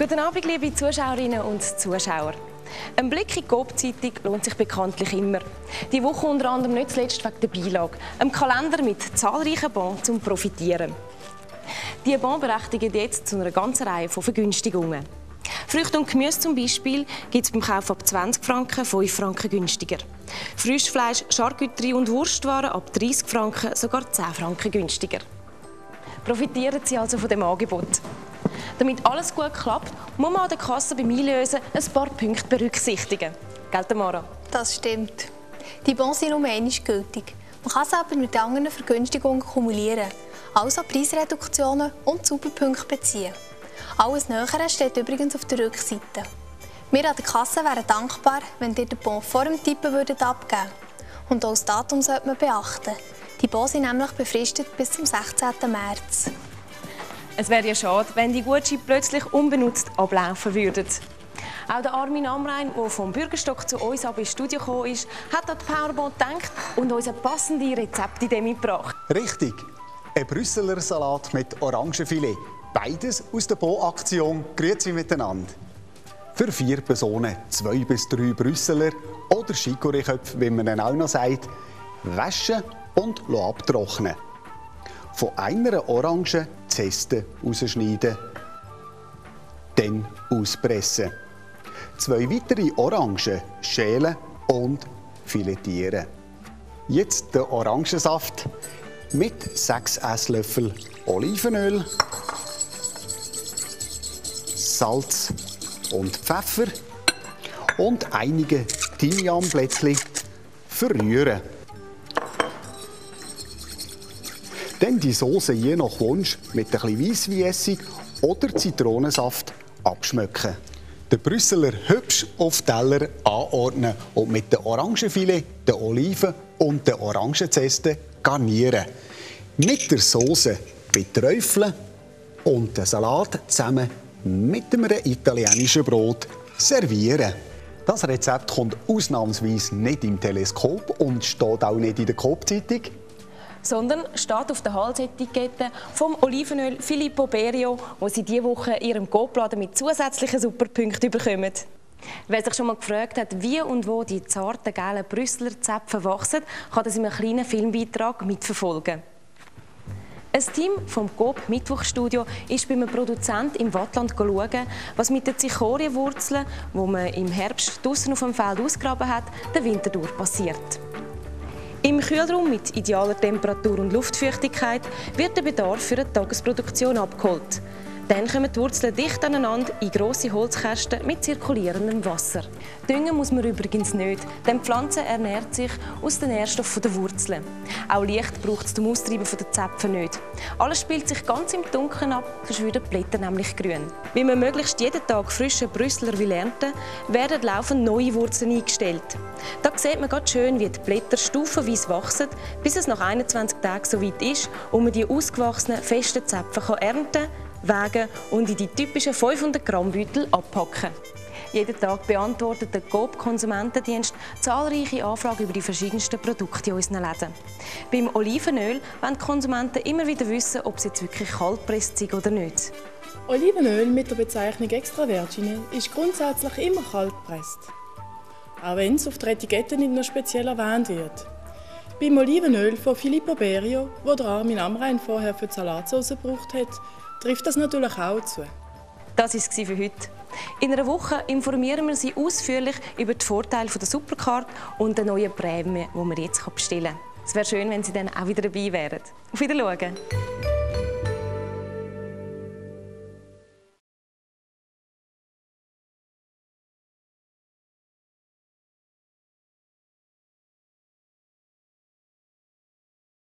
Guten Abend, liebe Zuschauerinnen und Zuschauer. Ein Blick in die Coop-Zeitung lohnt sich bekanntlich immer. Die Woche unter anderem nicht zuletzt wegen der Beilage, einem Kalender mit zahlreichen Bons zum Profitieren. Diese Bons berechtigen jetzt zu einer ganzen Reihe von Vergünstigungen. Früchte und Gemüse zum Beispiel gibt es beim Kauf ab 20 Franken 5 Franken günstiger. Frischfleisch, Charcuterie und Wurstwaren ab 30 Franken sogar 10 Franken günstiger. Profitieren Sie also von dem Angebot. Damit alles gut klappt, muss man an der Kasse beim Einlösen ein paar Punkte berücksichtigen. Gell, Tamara? Das stimmt. Die Bons sind nur einmal gültig. Man kann es aber mit anderen Vergünstigungen kumulieren, also Preisreduktionen und Superpunkte beziehen. Alles Nähere steht übrigens auf der Rückseite. Wir an der Kasse wären dankbar, wenn ihr den Bon vor dem Tippen abgeben würdet. Und auch das Datum sollte man beachten. Die Bons sind nämlich befristet bis zum 16. März. Es wäre ja schade, wenn die Gutscheine plötzlich unbenutzt ablaufen würden. Auch der Armin Amrein, der vom Bürgerstock zu uns ab ins Studio gekommen ist, hat an die Powerbon gedacht und uns eine passende Rezeptidee mitgebracht. Richtig, ein Brüsseler Salat mit Orangenfilet. Beides aus der Bo-Aktion «Grüezi miteinander». Für 4 Personen 2 bis 3 Brüsseler oder Schikoriköpfe, wie man ihnen auch noch sagt, waschen und abtrocknen. Von einer Orange die Zeste rausschneiden, dann auspressen. 2 weitere Orangen schälen und filetieren. Jetzt den Orangensaft mit 6 Esslöffel Olivenöl, Salz und Pfeffer und einige Thymianblättchen verrühren. Dann die Soße je nach Wunsch mit ein bisschen Weissweinessig oder Zitronensaft abschmecken. Den Brüsseler hübsch auf Teller anordnen und mit dem Orangenfilet, den Oliven und den Orangenzeste garnieren. Mit der Soße beträufeln und den Salat zusammen mit einem italienischen Brot servieren. Das Rezept kommt ausnahmsweise nicht im Teleskop und steht auch nicht in der Coop-Zeitung, sondern steht auf der Halsetikette vom Olivenöl Filippo Berio, wo Sie diese Woche in Ihrem Coop-Laden mit zusätzlichen Superpunkten bekommen. Wer sich schon mal gefragt hat, wie und wo die zarten gelben Brüsseler Zäpfe wachsen, kann das in einem kleinen Filmbeitrag mitverfolgen. Ein Team vom Coop Mittwochstudio ist bei einem Produzent im Wattland schauen, was mit den Zikorienwurzeln, die man im Herbst draußen auf dem Feld ausgegraben hat, den Winter durch passiert. Im Kühlraum mit idealer Temperatur und Luftfeuchtigkeit wird der Bedarf für eine Tagesproduktion abgeholt. Dann kommen die Wurzeln dicht aneinander in grosse Holzkästen mit zirkulierendem Wasser. Düngen muss man übrigens nicht, denn die Pflanze ernährt sich aus den Nährstoffen der Wurzeln. Auch Licht braucht es zum Austreiben der Zäpfen nicht. Alles spielt sich ganz im Dunkeln ab, sonst würden die Blätter nämlich grün. Wie man möglichst jeden Tag frische Brüsseler will ernten, werden laufend neue Wurzeln eingestellt. Da sieht man ganz schön, wie die Blätter stufenweise wachsen, bis es nach 21 Tagen so weit ist und man die ausgewachsenen, festen Zäpfen ernten kann, wägen und in die typischen 500-Gramm-Beutel abpacken. Jeden Tag beantwortet der Coop-Konsumentendienst zahlreiche Anfragen über die verschiedensten Produkte in unseren Läden. Beim Olivenöl wollen die Konsumenten immer wieder wissen, ob sie jetzt wirklich kaltgepresst sind oder nicht. Olivenöl mit der Bezeichnung Extra Vergine ist grundsätzlich immer kaltgepresst, auch wenn es auf der Etikette nicht noch speziell erwähnt wird. Beim Olivenöl von Filippo Berio, das der Armin Amrein vorher für die Salatsauce gebraucht hat, trifft das natürlich auch zu. Das war es für heute. In einer Woche informieren wir Sie ausführlich über die Vorteile der Supercard und der neuen Prämie, die man jetzt bestellen kann. Es wäre schön, wenn Sie dann auch wieder dabei wären. Auf Wiedersehen!